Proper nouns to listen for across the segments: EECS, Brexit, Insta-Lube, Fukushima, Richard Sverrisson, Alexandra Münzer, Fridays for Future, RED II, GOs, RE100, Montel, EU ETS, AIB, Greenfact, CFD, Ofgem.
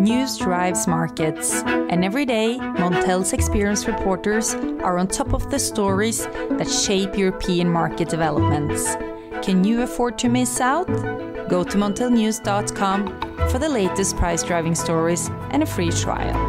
News drives markets, and every day Montel's experienced reporters are on top of the stories that shape European market developments. Can you afford to miss out? Go to montelnews.com for the latest price-driving stories and a free trial.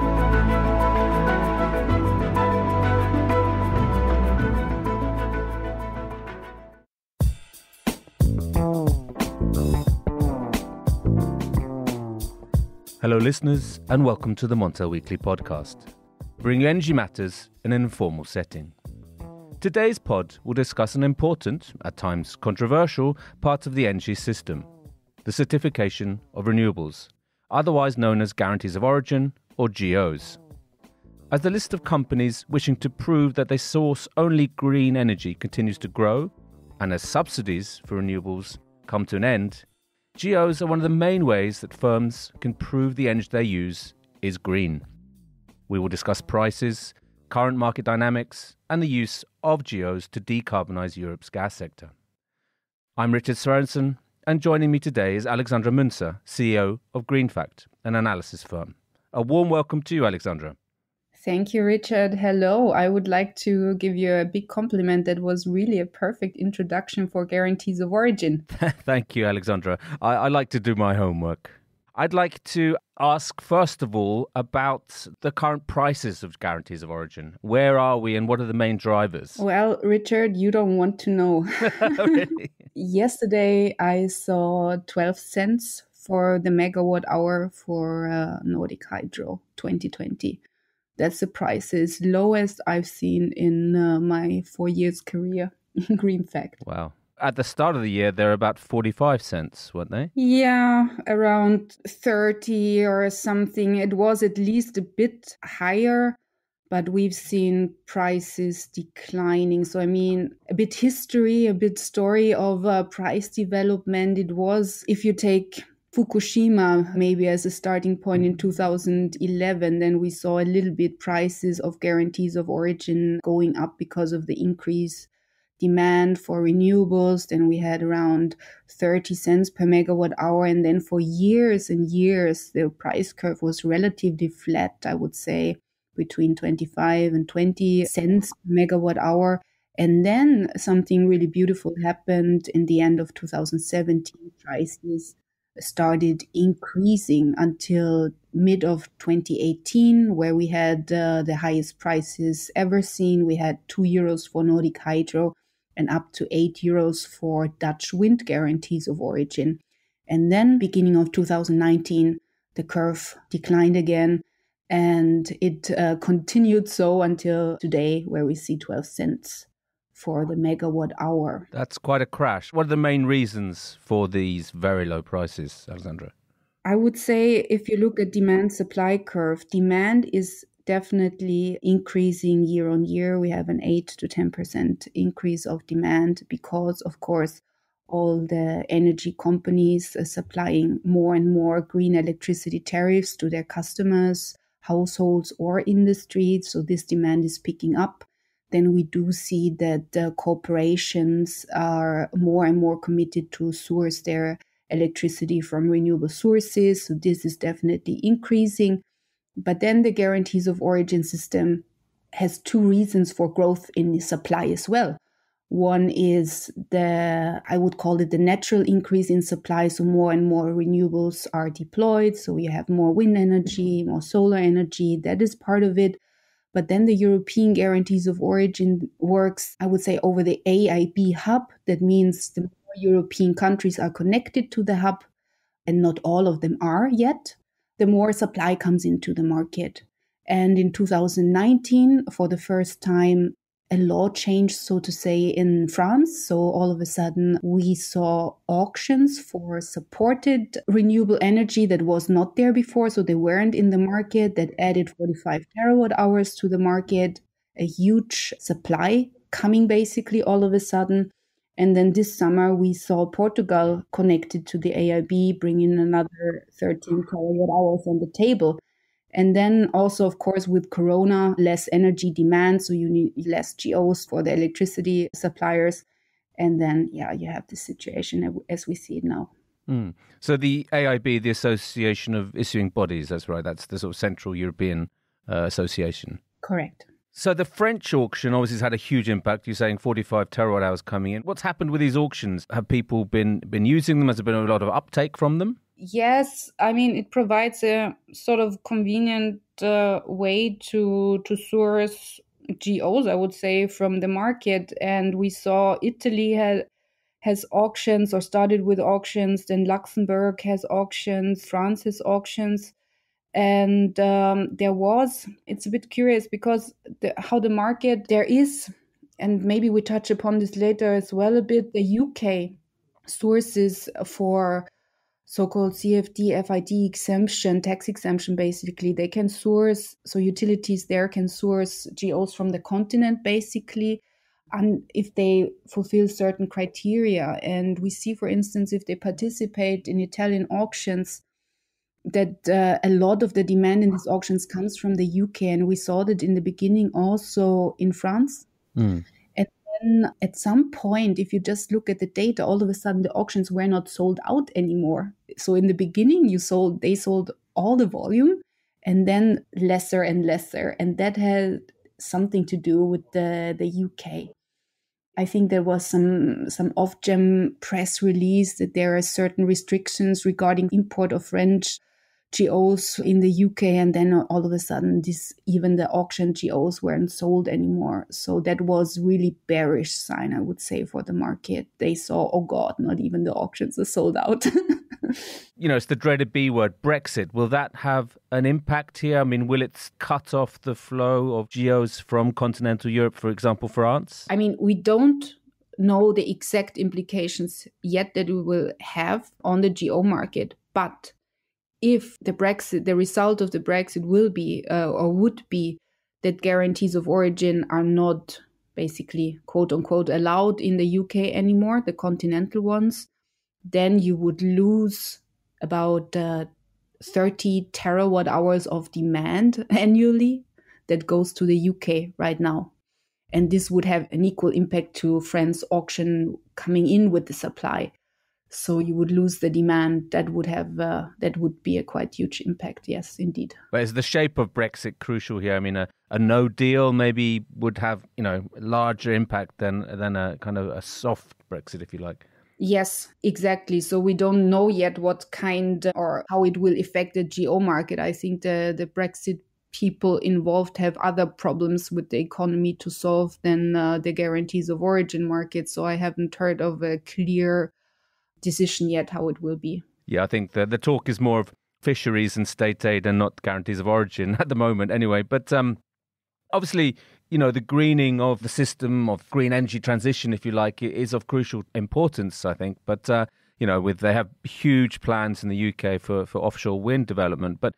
Hello listeners, and welcome to the Montel Weekly Podcast, bringing you energy matters in an informal setting. Today's pod will discuss an important, at times controversial, part of the energy system, the certification of renewables, otherwise known as guarantees of origin, or GOs. As the list of companies wishing to prove that they source only green energy continues to grow, and as subsidies for renewables come to an end, GOs are one of the main ways that firms can prove the energy they use is green. We will discuss prices, current market dynamics, and the use of GOs to decarbonise Europe's gas sector. I'm Richard Sverrisson, and joining me today is Alexandra Münzer, CEO of Greenfact, an analysis firm. A warm welcome to you, Alexandra. Thank you, Richard. Hello. I would like to give you a big compliment. That was really a perfect introduction for guarantees of origin. Thank you, Alexandra. I like to do my homework. I'd like to ask, first of all, about the current prices of guarantees of origin. Where are we and what are the main drivers? Well, Richard, you don't want to know. Really? Yesterday, I saw 12 cents for the megawatt hour for Nordic Hydro 2020. That's the prices lowest I've seen in my 4 years career in Greenfact. Wow. At the start of the year, they're about 45 cents, weren't they? Yeah, around 30 or something. It was at least a bit higher, but we've seen prices declining. So, I mean, a bit history, a bit story of price development. It was, if you take Fukushima maybe as a starting point in 2011, then we saw a little bit prices of guarantees of origin going up because of the increased demand for renewables. Then we had around 30 cents per megawatt hour. And then for years and years, the price curve was relatively flat, I would say, between 25 and 20 cents per megawatt hour. And then something really beautiful happened in the end of 2017, prices started increasing until mid of 2018, where we had the highest prices ever seen. We had €2 for Nordic Hydro and up to €8 for Dutch wind guarantees of origin. And then beginning of 2019, the curve declined again, and it continued so until today, where we see 12 cents for the megawatt hour. That's quite a crash. What are the main reasons for these very low prices, Alexandra? I would say if you look at demand-supply curve, demand is definitely increasing year on year. We have an 8 to 10% increase of demand because, of course, all the energy companies are supplying more and more green electricity tariffs to their customers, households or industries. So this demand is picking up. Then we do see that corporations are more and more committed to source their electricity from renewable sources. So this is definitely increasing. But then the guarantees of origin system has two reasons for growth in supply as well. One is I would call it the natural increase in supply. So more and more renewables are deployed. So we have more wind energy, more solar energy. That is part of it. But then the European guarantees of origin works, I would say, over the AIB hub. That means the more European countries are connected to the hub, and not all of them are yet, the more supply comes into the market. And in 2019, for the first time, a law changed, so to say, in France. So all of a sudden, we saw auctions for supported renewable energy that was not there before. So they weren't in the market. That added 45 terawatt hours to the market, a huge supply coming basically all of a sudden. And then this summer, we saw Portugal connected to the AIB, bringing another 13 terawatt hours on the table. And then also, of course, with Corona, less energy demand. So you need less GOs for the electricity suppliers. And then, yeah, you have the situation as we see it now. Mm. So the AIB, the Association of Issuing Bodies, that's right, that's the sort of Central European Association. Correct. So the French auction obviously has had a huge impact. You're saying 45 terawatt hours coming in. What's happened with these auctions? Have people been using them? Has there been a lot of uptake from them? Yes, I mean, it provides a sort of convenient way to source GOs, I would say, from the market. And we saw Italy has auctions or started with auctions, then Luxembourg has auctions, France has auctions. And it's a bit curious because how the market there is, and maybe we touch upon this later as well a bit, the UK sources for so-called CFD, FID exemption, tax exemption, basically. They can source, so utilities there can source GOs from the continent, basically, and if they fulfill certain criteria. And we see, for instance, if they participate in Italian auctions, that a lot of the demand in these auctions comes from the UK. And we saw that in the beginning also in France. Mm. And then at some point, if you just look at the data, all of a sudden the auctions were not sold out anymore. So in the beginning, they sold all the volume and then lesser and lesser. And that had something to do with the UK. I think there was some Ofgem press release that there are certain restrictions regarding import of French GOs in the UK, and then all of a sudden even the auction GOs weren't sold anymore. So that was really bearish sign, I would say, for the market. They saw, oh God, not even the auctions are sold out. You know, it's the dreaded B word, Brexit. Will that have an impact here? I mean, will it cut off the flow of GOs from continental Europe, for example, France? I mean, we don't know the exact implications yet that we will have on the GO market, but if the result of the Brexit will be or would be that guarantees of origin are not basically, quote unquote, allowed in the UK anymore, the continental ones, then you would lose about 30 terawatt hours of demand annually that goes to the UK right now. And this would have an equal impact to France's auction coming in with the supply. So you would lose the demand. That would be a quite huge impact. Yes, indeed. But is the shape of Brexit crucial here? I mean, a no deal maybe would have, you know, larger impact than a kind of a soft Brexit, if you like. Yes, exactly. So we don't know yet what kind or how it will affect the GO market. I think the Brexit people involved have other problems with the economy to solve than the guarantees of origin market. So I haven't heard of a clear decision yet how it will be. Yeah, I think the talk is more of fisheries and state aid and not guarantees of origin at the moment anyway. But obviously, you know, the greening of the system of green energy transition, if you like, is of crucial importance, I think. But, you know, they have huge plans in the UK for offshore wind development. But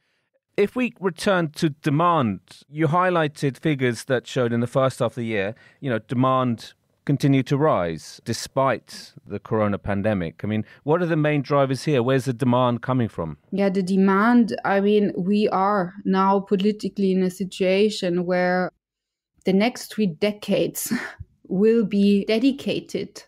if we return to demand, you highlighted figures that showed in the first half of the year, you know, demand continue to rise despite the corona pandemic. I mean, what are the main drivers here? Where's the demand coming from? Yeah, the demand, I mean, we are now politically in a situation where the next 3 decades will be dedicated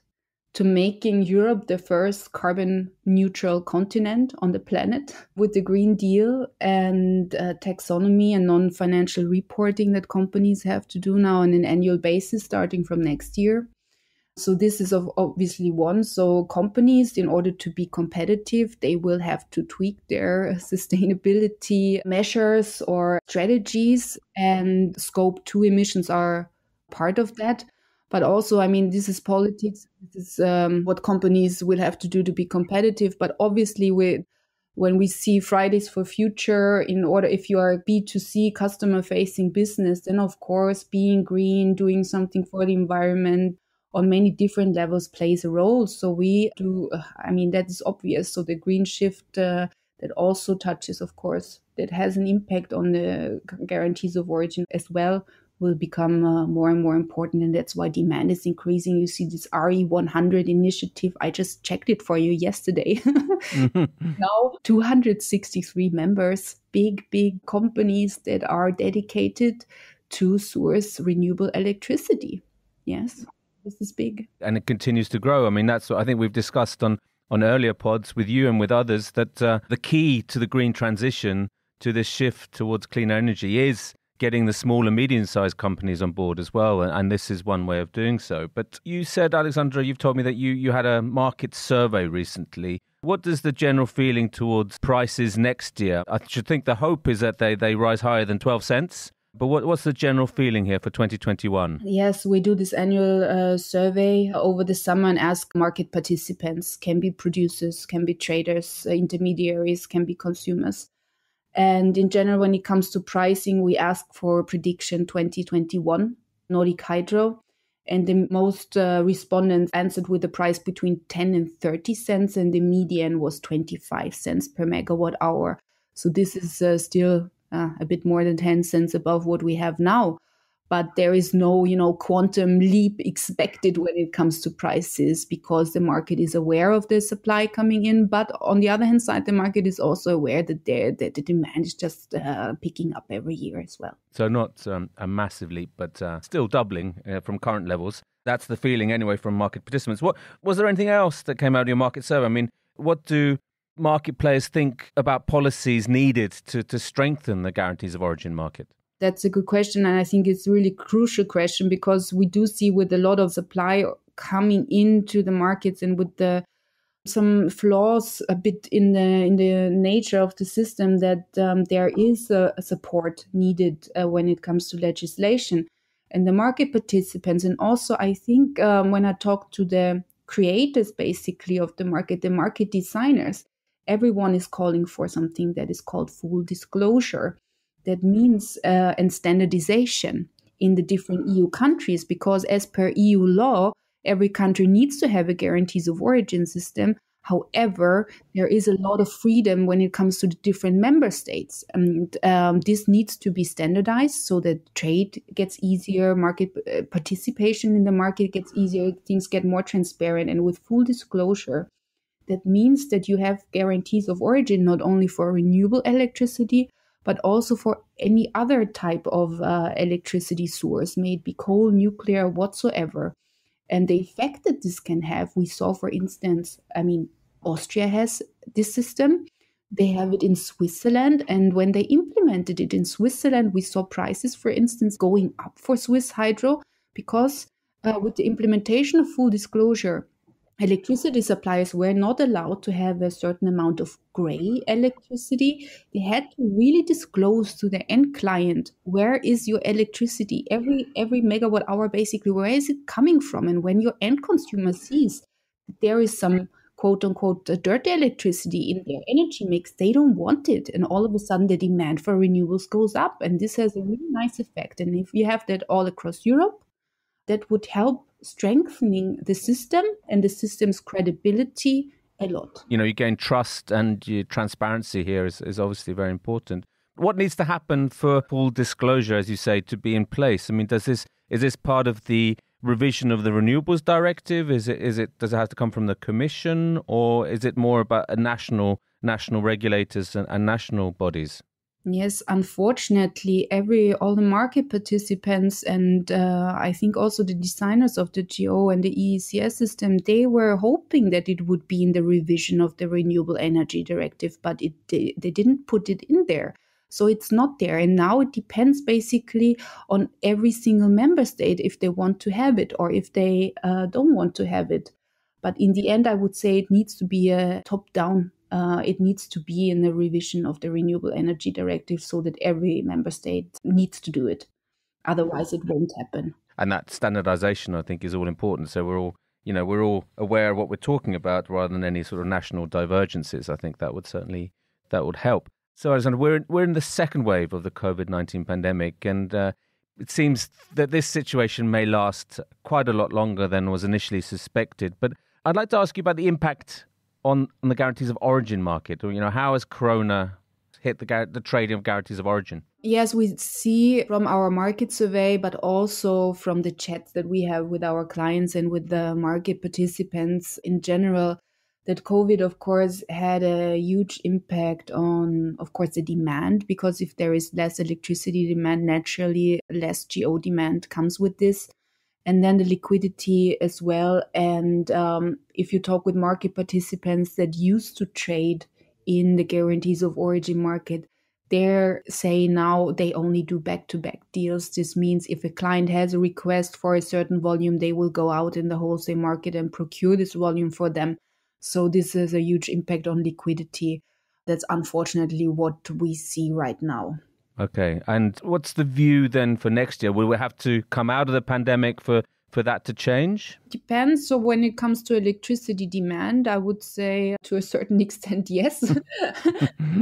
to making Europe the first carbon neutral continent on the planet with the Green Deal and taxonomy and non-financial reporting that companies have to do now on an annual basis starting from next year. So this is obviously one. So companies, in order to be competitive, they will have to tweak their sustainability measures or strategies, and Scope 2 emissions are part of that. But also, I mean, this is politics, this is what companies will have to do to be competitive. But obviously, when we see Fridays for Future, if you are a B2C customer-facing business, then of course, being green, doing something for the environment on many different levels plays a role. So we do, I mean, that is obvious. So the green shift that also touches, of course, that has an impact on the guarantees of origin as well, will become more and more important. And that's why demand is increasing. You see this RE100 initiative. I just checked it for you yesterday. Now 263 members, big companies that are dedicated to source renewable electricity. Yes, this is big. And it continues to grow. I mean, that's what I think we've discussed on on earlier pods with you and with others that the key to the green transition, to this shift towards cleaner energy, is getting the small and medium-sized companies on board as well, and this is one way of doing so. But you said, Alexandra, you've told me that you had a market survey recently. What does the general feeling towards prices next year? I should think the hope is that they rise higher than 12 cents. But what's the general feeling here for 2021? Yes, we do this annual survey over the summer and ask market participants, can be producers, can be traders, intermediaries, can be consumers. And in general, when it comes to pricing, we ask for prediction 2021, Nordic Hydro. And the most respondents answered with a price between 10 and 30 cents, and the median was 25 cents per megawatt hour. So this is still a bit more than 10 cents above what we have now. But there is no, quantum leap expected when it comes to prices, because the market is aware of the supply coming in. But on the other hand side, the market is also aware that the demand is just picking up every year as well. So not a massive leap, but still doubling from current levels. That's the feeling anyway from market participants. What was there anything else that came out of your market survey? I mean, what do market players think about policies needed to strengthen the guarantees of origin market? That's a good question, and I think it's a really crucial question, because we do see with a lot of supply coming into the markets and with some flaws a bit in the nature of the system, that there is a support needed when it comes to legislation. And the market participants, and also I think when I talk to the creators basically of the market designers, everyone is calling for something that is called full disclosure. That means and standardization in the different EU countries, because as per EU law, every country needs to have a guarantees of origin system. However, there is a lot of freedom when it comes to the different member states. And this needs to be standardized so that trade gets easier, market participation in the market gets easier, things get more transparent. And with full disclosure, that means that you have guarantees of origin not only for renewable electricity, but also for any other type of electricity source, may it be coal, nuclear, whatsoever. And the effect that this can have, we saw, for instance, Austria has this system. They have it in Switzerland. And when they implemented it in Switzerland, we saw prices, for instance, going up for Swiss hydro, because with the implementation of full disclosure, electricity suppliers were not allowed to have a certain amount of grey electricity. They had to really disclose to the end client, where is your electricity, every megawatt hour basically, where is it coming from? And when your end consumer sees that there is some quote-unquote dirty electricity in their energy mix, they don't want it. And all of a sudden the demand for renewables goes up. And this has a really nice effect. And if you have that all across Europe, that would help strengthening the system and the system's credibility a lot. You gain trust, and your transparency here is obviously very important. What needs to happen for full disclosure, as you say, to be in place? Is this part of the revision of the Renewables Directive? Does it have to come from the Commission, or is it more about national regulators and national bodies? Yes, unfortunately, all the market participants and I think also the designers of the GO and the EECS system, they were hoping that it would be in the revision of the Renewable Energy Directive, but they didn't put it in there. So it's not there. And now it depends basically on every single member state if they want to have it or if they don't want to have it. But in the end, I would say it needs to be a top-down. It needs to be in the revision of the Renewable Energy Directive so that every member state needs to do it. Otherwise, it won't happen. And that standardization, I think, is all important. So we're all aware of what we're talking about, rather than any sort of national divergences. I think that would help. So, Alexandra, we're in the second wave of the COVID-19 pandemic, and it seems that this situation may last quite a lot longer than was initially suspected. But I'd like to ask you about the impact on the guarantees of origin market. How has Corona hit the trading of guarantees of origin? Yes, we see from our market survey, but also from the chats that we have with our clients and with the market participants in general, that COVID, of course, had a huge impact on, of course, the demand, because if there is less electricity demand, naturally less GO demand comes with this. and then the liquidity as well. And if you talk with market participants that used to trade in the guarantees of origin market, they're saying now they only do back-to-back deals. This means if a client has a request for a certain volume, they will go out in the wholesale market and procure this volume for them. So this is a huge impact on liquidity. That's unfortunately what we see right now. Okay. And what's the view then for next year? Will we have to come out of the pandemic for that to change? Depends. So when it comes to electricity demand, I would say to a certain extent, yes.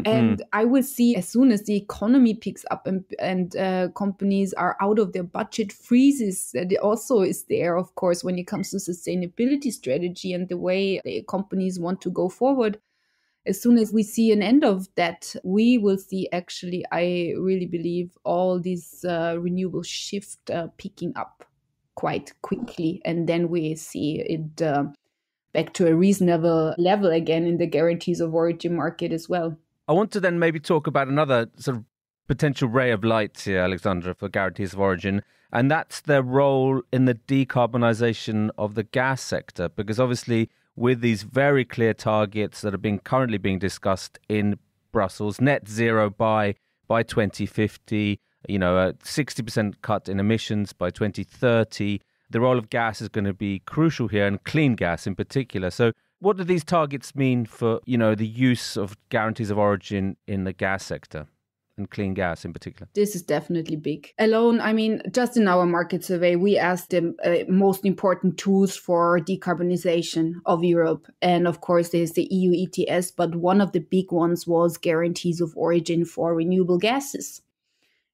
And I will see as soon as the economy picks up and companies are out of their budget freezes, that also is there, of course, when it comes to sustainability strategy and the way the companies want to go forward. As soon as we see an end of that, we will see actually, I really believe, all this renewable shift picking up quite quickly. And then we see it back to a reasonable level again in the guarantees of origin market as well. I want to then maybe talk about another sort of potential ray of light here, Alexandra, for guarantees of origin. And that's their role in the decarbonisation of the gas sector, because obviously, with these very clear targets that are currently being discussed in Brussels, net zero by 2050, a 60% cut in emissions by 2030. The role of gas is going to be crucial here, and clean gas in particular. So what do these targets mean for, the use of guarantees of origin in the gas sector? And clean gas in particular. This is definitely big. Alone, just in our market survey, we asked them most important tools for decarbonization of Europe. And of course, there's the EU ETS, but one of the big ones was guarantees of origin for renewable gases.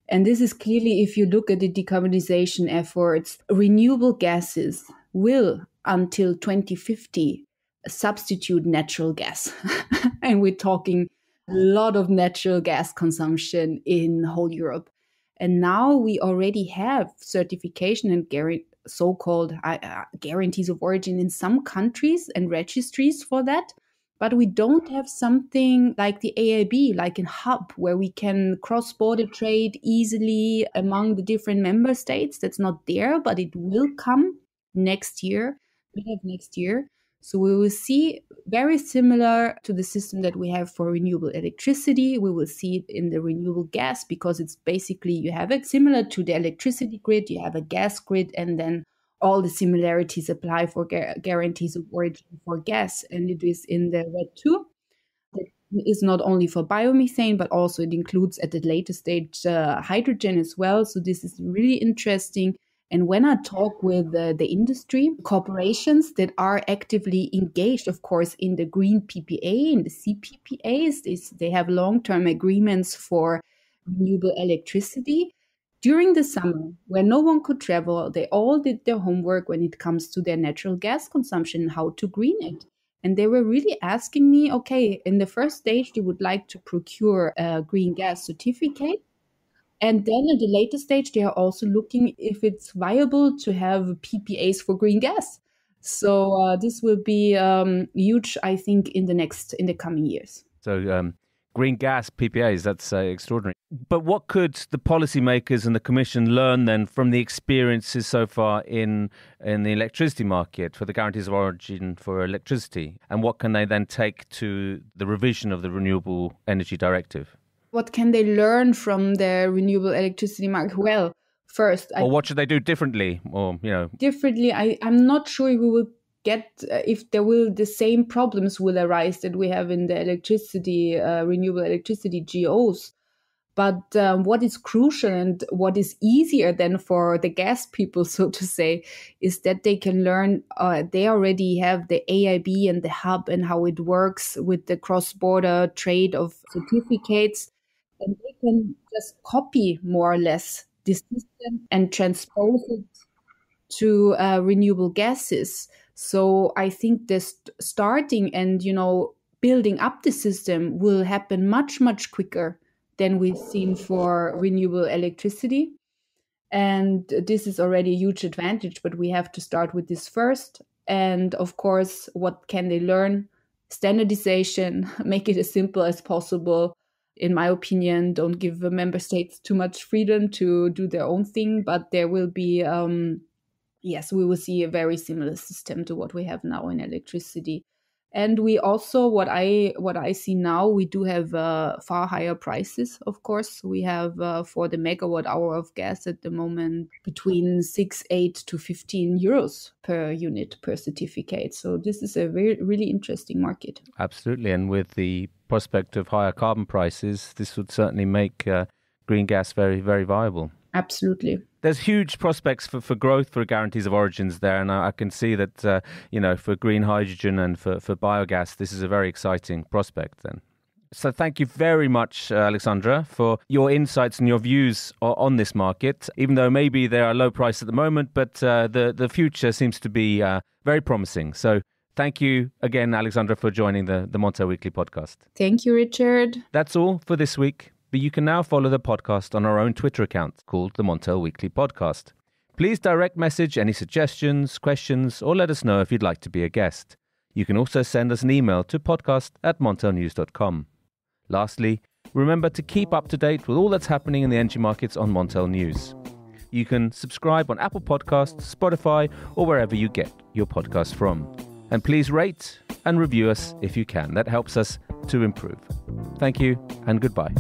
And this is clearly, if you look at the decarbonization efforts, renewable gases will, until 2050, substitute natural gas. And we're talking a lot of natural gas consumption in whole Europe. And now we already have certification and so-called guarantees of origin in some countries and registries for that. But we don't have something like the AIB, like in hub, where we can cross-border trade easily among the different member states. That's not there, but it will come next year. We have next year. So we will see very similar to the system that we have for renewable electricity. We will see it in the renewable gas, because it's basically you have it similar to the electricity grid. You have a gas grid, and then all the similarities apply for guarantees of origin for gas. And it is in the RED II. It is not only for biomethane, but also it includes at the later stage hydrogen as well. So this is really interesting. And when I talk with the industry, corporations that are actively engaged, of course, in the green PPA, in the CPPAs, they have long-term agreements for renewable electricity. During the summer, when no one could travel, they all did their homework when it comes to their natural gas consumption, how to green it. And they were really asking me, okay, in the first stage, you would like to procure a green gas certificate. And then at the later stage, they are also looking if it's viable to have PPAs for green gas. So this will be huge, I think, in the coming years. So green gas PPAs, that's extraordinary. But what could the policymakers and the Commission learn then from the experiences so far in the electricity market for the guarantees of origin for electricity? And what can they then take to the revision of the Renewable Energy Directive? What can they learn from the renewable electricity market? Well, first... Or what should they do differently? Differently, I'm not sure if we will get... the same problems will arise that we have in the electricity, renewable electricity GOs. But what is crucial and what is easier than for the gas people, so to say, is that they can learn, they already have the AIB and the hub and how it works with the cross-border trade of certificates. And they can just copy more or less this system and transpose it to renewable gases. So I think this starting and, building up the system will happen much, much quicker than we've seen for renewable electricity. And this is already a huge advantage, but we have to start with this first. And of course, what can they learn? Standardization, make it as simple as possible. In my opinion, don't give member states too much freedom to do their own thing, but there will be yes, we will see a very similar system to what we have now in electricity. And we also, what I see now, we do have far higher prices, of course. We have for the megawatt hour of gas at the moment between 6, 8 to 15 euros per unit per certificate. So this is a really interesting market. Absolutely. And with the prospect of higher carbon prices, this would certainly make green gas very, very viable. Absolutely. There's huge prospects for growth for guarantees of origins there. And I can see that, for green hydrogen and for biogas, this is a very exciting prospect then. So thank you very much, Alexandra, for your insights and your views on this market, even though maybe they are low price at the moment, but the future seems to be very promising. So thank you again, Alexandra, for joining the Montel Weekly podcast. Thank you, Richard. That's all for this week. But you can now follow the podcast on our own Twitter account called the Montel Weekly Podcast. Please direct message any suggestions, questions, or let us know if you'd like to be a guest. You can also send us an email to podcast@montelnews.com. Lastly, remember to keep up to date with all that's happening in the energy markets on Montel News. You can subscribe on Apple Podcasts, Spotify, or wherever you get your podcasts from. And please rate and review us if you can. That helps us to improve. Thank you and goodbye.